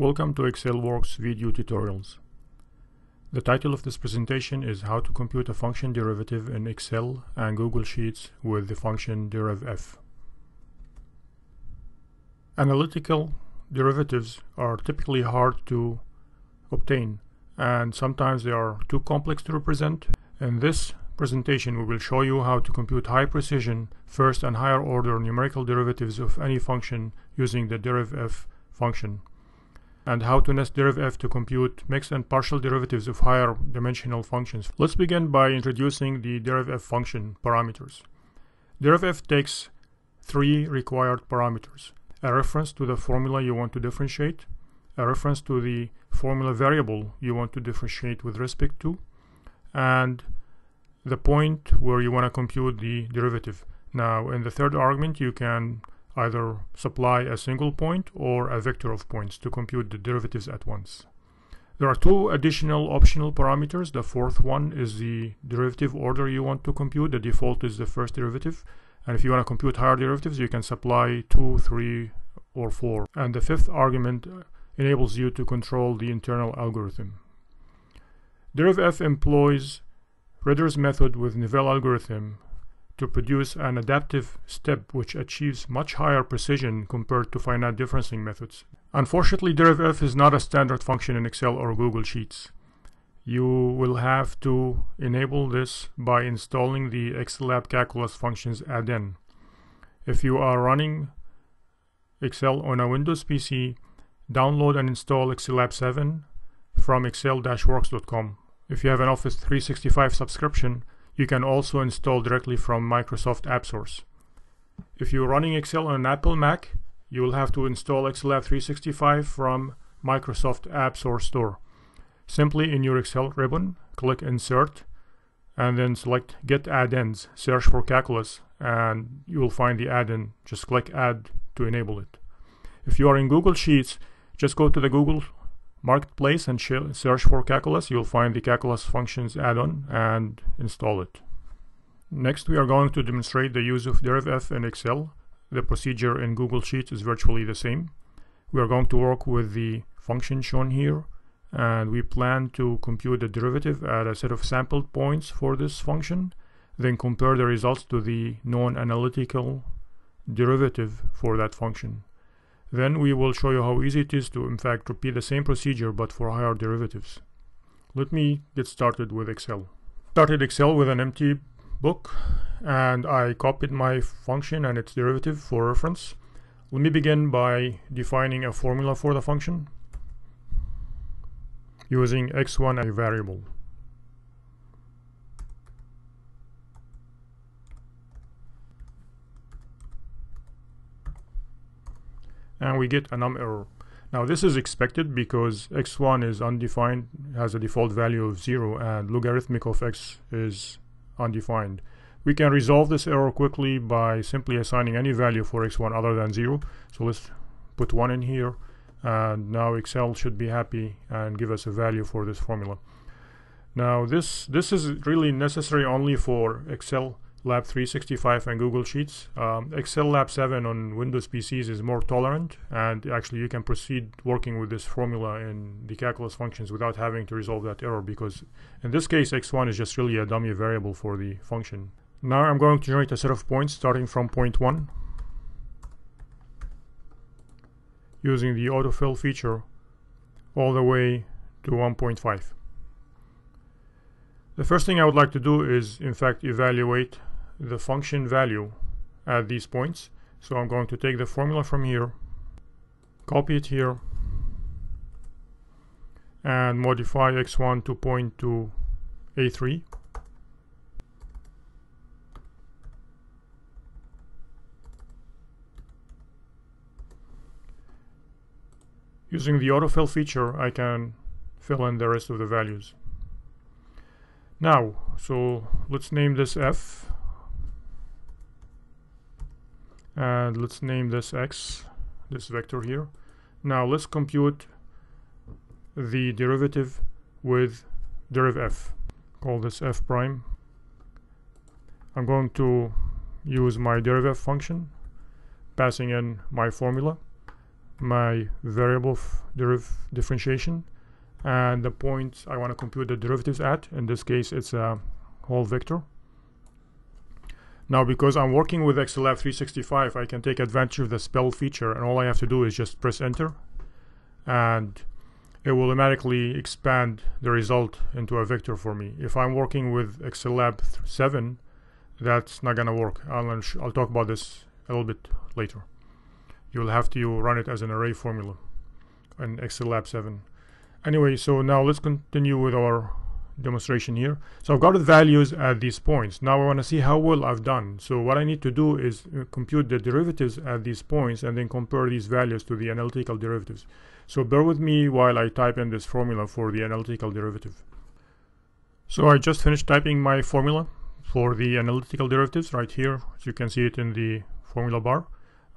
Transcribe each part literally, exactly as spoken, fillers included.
Welcome to ExcelWorks video tutorials. The title of this presentation is How to Compute a Function Derivative in Excel and Google Sheets with the function DerivF. Analytical derivatives are typically hard to obtain, and sometimes they are too complex to represent. In this presentation, we will show you how to compute high precision first and higher order numerical derivatives of any function using the DerivF function, and how to nest DerivF to compute mixed and partial derivatives of higher dimensional functions. Let's begin by introducing the DerivF function parameters. DerivF takes three required parameters: a reference to the formula you want to differentiate, a reference to the formula variable you want to differentiate with respect to, and the point where you want to compute the derivative. Now, in the third argument, you can either supply a single point or a vector of points to compute the derivatives at once. There are two additional optional parameters. The fourth one is the derivative order you want to compute. The default is the first derivative, and if you want to compute higher derivatives, you can supply two, three, or four. And the fifth argument enables you to control the internal algorithm. DerivF employs Ridders method with Nivelle algorithm to produce an adaptive step which achieves much higher precision compared to finite differencing methods. Unfortunately, DerivF is not a standard function in Excel or Google Sheets. You will have to enable this by installing the ExceLab Calculus Functions add-in. If you are running Excel on a Windows P C, download and install ExceLab seven from excel dash works dot com. If you have an Office three sixty-five subscription, you can also install directly from Microsoft AppSource. If you're running Excel on an Apple Mac, you will have to install ExceLab three sixty-five from Microsoft AppSource Store. Simply in your Excel ribbon, click Insert, and then select Get Add-ins, search for Calculus, and you will find the add-in. Just click Add to enable it. If you are in Google Sheets, just go to the Google Marketplace and search for Calculus. You'll find the Calculus Functions add-on and install it. Next, we are going to demonstrate the use of DerivF in Excel. The procedure in Google Sheets is virtually the same. We are going to work with the function shown here, and we plan to compute the derivative at a set of sampled points for this function, then compare the results to the non-analytical derivative for that function. Then we will show you how easy it is to, in fact, repeat the same procedure but for higher derivatives. Let me get started with Excel. Started Excel with an empty book, and I copied my function and its derivative for reference. Let me begin by defining a formula for the function using x one as a variable. And we get a num error. Now, this is expected because x one is undefined, has a default value of zero, and logarithmic of x is undefined. We can resolve this error quickly by simply assigning any value for x one other than zero. So let's put one in here, and now Excel should be happy and give us a value for this formula. Now, this this is really necessary only for Excel Lab three sixty-five and Google Sheets. Um, ExceLab seven on Windows P Cs is more tolerant, and actually you can proceed working with this formula in the calculus functions without having to resolve that error, because in this case x one is just really a dummy variable for the function. Now I'm going to generate a set of points starting from point one using the autofill feature all the way to one point five. The first thing I would like to do is, in fact, evaluate the function value at these points. So I'm going to take the formula from here, copy it here, and modify x one to point to a three. Using the autofill feature, I can fill in the rest of the values. Now, so let's name this F, and let's name this X, this vector here. Now let's compute the derivative with DerivF. Call this F prime. I'm going to use my DerivF function, passing in my formula. my variable deriv differentiation and the point I want to compute the derivatives at. In this case, it's a whole vector. Now, because I'm working with ExceLab three sixty-five, I can take advantage of the spell feature, and all I have to do is just press enter, and it will automatically expand the result into a vector for me. If I'm working with ExceLab seven, that's not gonna work. I'll, I'll talk about this a little bit later. You'll have to run it as an array formula in ExceLab seven. Anyway, so now let's continue with our demonstration here. So I've got the values at these points. Now I want to see how well I've done. So what I need to do is compute the derivatives at these points and then compare these values to the analytical derivatives. So bear with me while I type in this formula for the analytical derivative. So I just finished typing my formula for the analytical derivatives right here. As you can see it in the formula bar.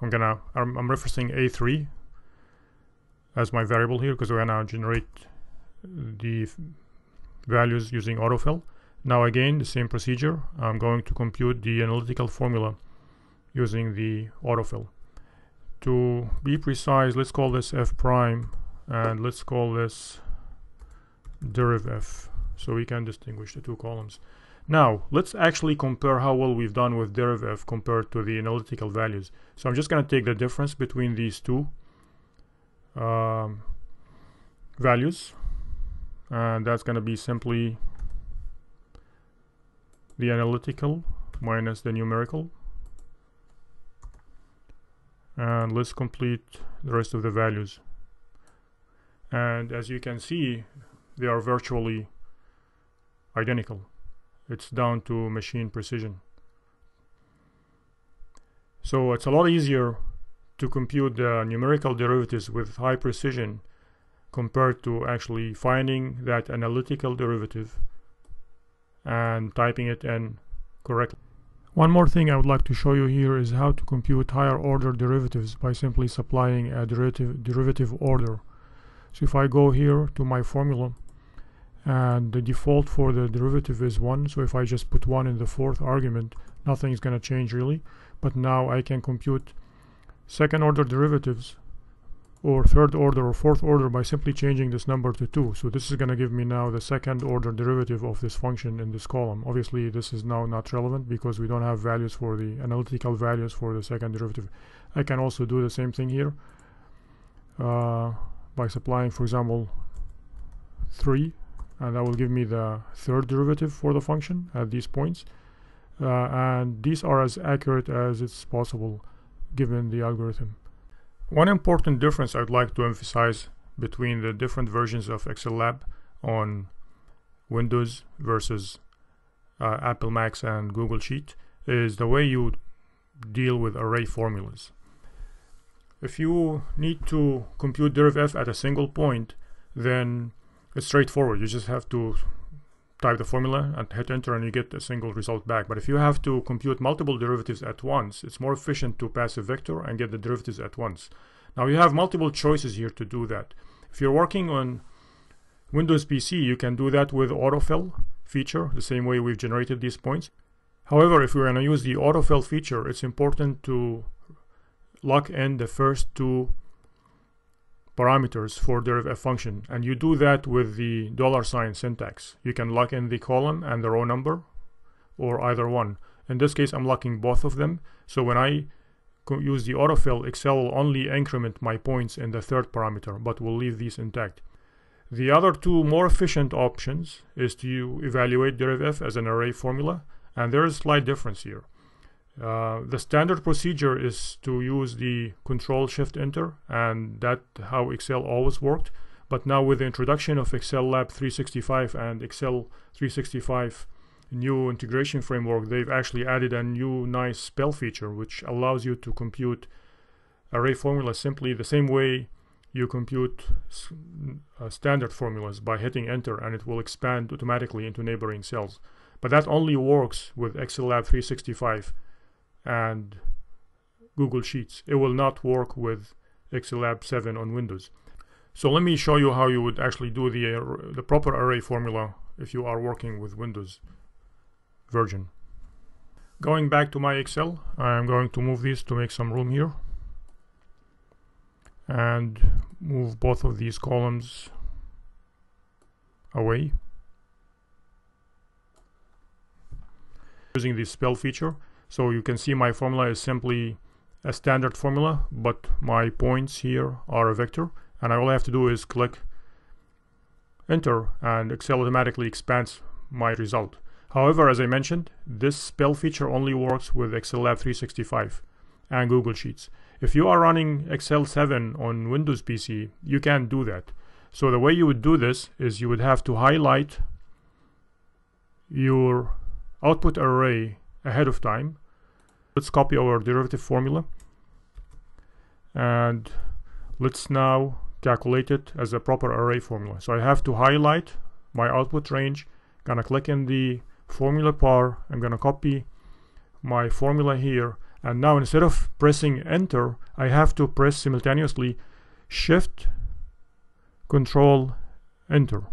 I'm gonna I'm, I'm referencing A three as my variable here because we're gonna generate the values using autofill. Now again, the same procedure. I'm going to compute the analytical formula using the autofill. To be precise, let's call this f prime and let's call this DerivF so we can distinguish the two columns. Now let's actually compare how well we've done with DerivF compared to the analytical values. So I'm just going to take the difference between these two um, values, and that's going to be simply the analytical minus the numerical, and let's complete the rest of the values. And as you can see, they are virtually identical. It's down to machine precision. So it's a lot easier to compute the numerical derivatives with high precision compared to actually finding that analytical derivative and typing it in correctly. One more thing I would like to show you here is how to compute higher order derivatives by simply supplying a derivative, derivative order. So if I go here to my formula, and the default for the derivative is one, so if I just put one in the fourth argument, nothing is going to change really. But now I can compute second order derivatives or third order or fourth order by simply changing this number to two. So this is going to give me now the second order derivative of this function in this column. Obviously this is now not relevant because we don't have values for the analytical values for the second derivative. I can also do the same thing here uh, by supplying, for example, three, and that will give me the third derivative for the function at these points, uh, and these are as accurate as it's possible given the algorithm. One important difference I'd like to emphasize between the different versions of ExceLab on Windows versus uh, Apple Macs and Google Sheet is the way you deal with array formulas. If you need to compute DerivF at a single point, then it's straightforward. You just have to type the formula and hit enter and you get a single result back. But if you have to compute multiple derivatives at once, it's more efficient to pass a vector and get the derivatives at once. Now you have multiple choices here to do that. If you're working on Windows P C, you can do that with autofill feature, the same way we've generated these points. However, if we're going to use the autofill feature, it's important to lock in the first two parameters for DerivF function, and you do that with the dollar sign syntax. You can lock in the column and the row number, or either one. In this case, I'm locking both of them. So when I use the autofill, Excel will only increment my points in the third parameter, but will leave these intact. The other two more efficient options is to evaluate DerivF as an array formula, and there is a slight difference here. Uh, the standard procedure is to use the control shift enter, and that's how Excel always worked. But now with the introduction of ExceLab three sixty-five and Excel three sixty-five new integration framework, they've actually added a new nice spell feature which allows you to compute array formulas simply the same way you compute uh, standard formulas by hitting enter, and it will expand automatically into neighboring cells. But that only works with ExceLab three sixty-five and Google Sheets. It will not work with ExceLab seven on Windows. So let me show you how you would actually do the, uh, the proper array formula if you are working with Windows version. Going back to my Excel, I'm going to move these to make some room here. and move both of these columns away using the spell feature. So you can see my formula is simply a standard formula, but my points here are a vector, and all I have to do is click enter and Excel automatically expands my result. However, as I mentioned, this spell feature only works with ExceLab three sixty-five and Google Sheets. If you are running Excel seven on Windows P C, you can't do that. So the way you would do this is you would have to highlight your output array ahead of time. Let's copy our derivative formula and let's now calculate it as a proper array formula. So I have to highlight my output range, gonna click in the formula bar, I'm gonna copy my formula here, and now instead of pressing enter, I have to press simultaneously shift control enter.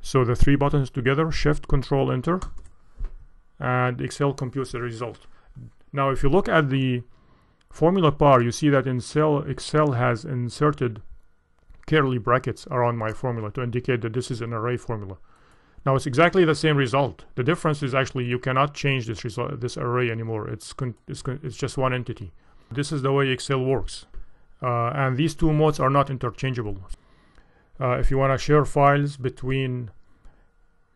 So the three buttons together, shift control enter, and Excel computes the result. Now if you look at the formula bar, you see that in cell Excel has inserted curly brackets around my formula to indicate that this is an array formula. Now it's exactly the same result. The difference is actually you cannot change this result, this array anymore. It's con it's, con it's just one entity. This is the way Excel works, uh, and these two modes are not interchangeable. Uh, if you want to share files between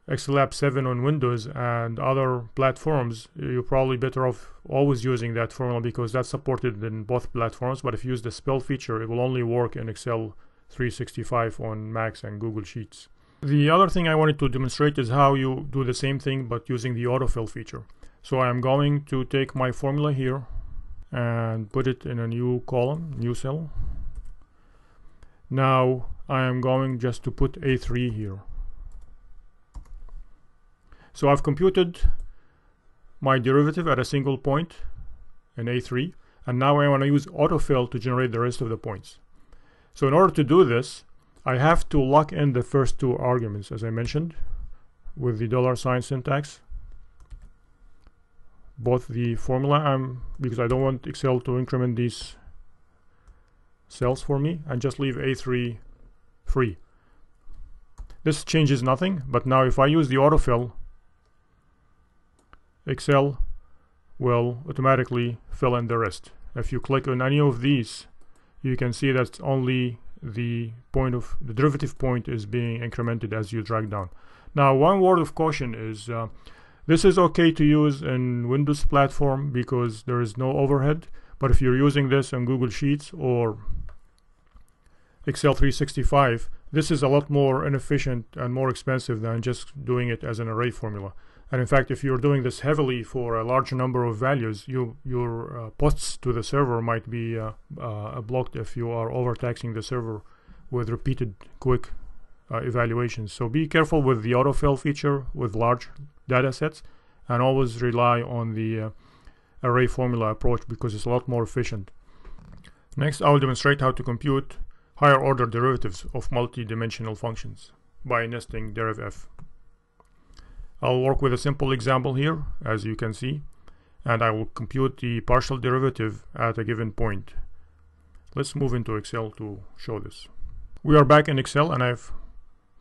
ExceLab seven on Windows and other platforms, you're probably better off always using that formula because that's supported in both platforms. But if you use the spell feature, it will only work in Excel three sixty-five on Macs and Google Sheets. The other thing I wanted to demonstrate is how you do the same thing but using the autofill feature. So I'm going to take my formula here and put it in a new column, new cell. Now I am going just to put A three here. So I've computed my derivative at a single point in A three, and now I want to use autofill to generate the rest of the points. So in order to do this, I have to lock in the first two arguments, as I mentioned, with the dollar sign syntax. Both the formula, I'm, because I don't want Excel to increment these cells for me, and just leave A three free. This changes nothing, but now if I use the autofill, Excel will automatically fill in the rest. If you click on any of these, you can see that only the point of the derivative point is being incremented as you drag down. Now, one word of caution is uh, this is okay to use in Windows platform because there is no overhead, but if you're using this on Google Sheets or Excel three sixty-five, this is a lot more inefficient and more expensive than just doing it as an array formula. And in fact, if you're doing this heavily for a large number of values, you, your uh, posts to the server might be uh, uh, blocked if you are overtaxing the server with repeated quick uh, evaluations. So be careful with the autofill feature with large data sets, and always rely on the uh, array formula approach because it's a lot more efficient. Next, I'll demonstrate how to compute higher order derivatives of multi-dimensional functions by nesting DerivF. I'll work with a simple example here, as you can see, and I will compute the partial derivative at a given point. Let's move into Excel to show this. We are back in Excel, and I've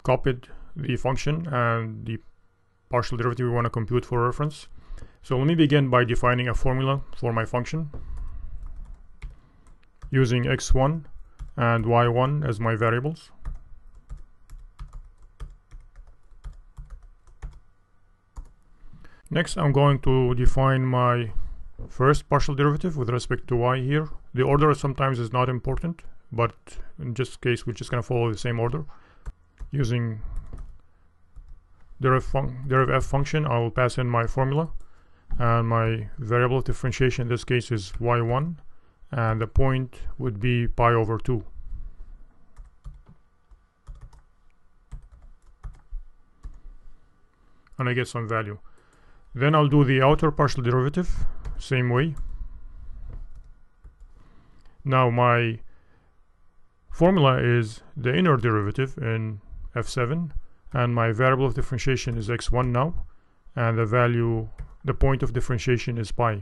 copied the function and the partial derivative we want to compute for reference. So let me begin by defining a formula for my function using x one and y one as my variables. Next, I'm going to define my first partial derivative with respect to y here. The order sometimes is not important, but in this case, we're just going to follow the same order. Using deriv func derivF function, I will pass in my formula, and my variable of differentiation in this case is y one, and the point would be pi over two. And I get some value. Then I'll do the outer partial derivative, same way. Now my formula is the inner derivative in f seven, and my variable of differentiation is x one now, and the value, the point of differentiation is pi.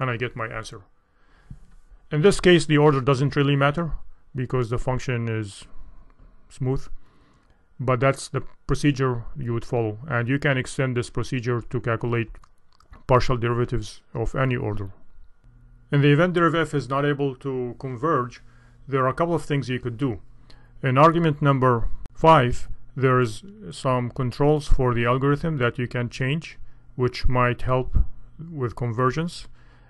and I get my answer. In this case, the order doesn't really matter because the function is smooth, but that's the procedure you would follow. And you can extend this procedure to calculate partial derivatives of any order. In the event DerivF is not able to converge, there are a couple of things you could do. In argument number five, there is some controls for the algorithm that you can change, which might help with convergence.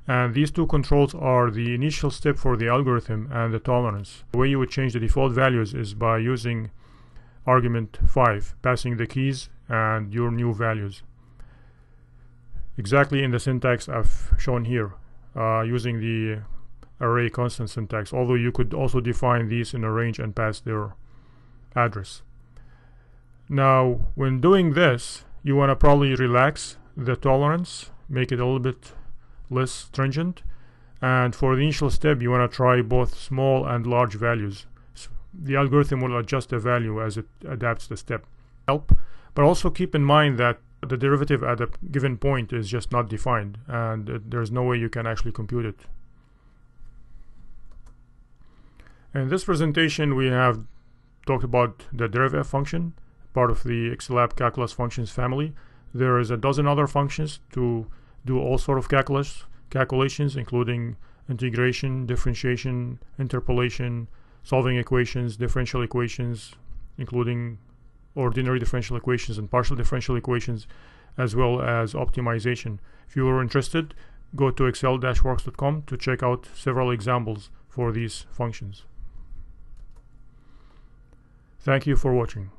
And these two controls are the initial step for the algorithm and the tolerance. The way you would change the default values is by using argument five, passing the keys and your new values. Exactly in the syntax I've shown here. Uh, using the array constant syntax, although you could also define these in a range and pass their address. Now, when doing this, you want to probably relax the tolerance, make it a little bit less stringent, and for the initial step, you want to try both small and large values. The algorithm will adjust the value as it adapts the step. Help, but also keep in mind that the derivative at a given point is just not defined, and uh, there's no way you can actually compute it. In this presentation, we have talked about the DerivF function, part of the ExceLab calculus functions family. There is a dozen other functions to do all sort of calculus calculations, including integration, differentiation, interpolation, solving equations, differential equations, including ordinary differential equations and partial differential equations, as well as optimization. If you are interested, go to excel works dot com to check out several examples for these functions. Thank you for watching.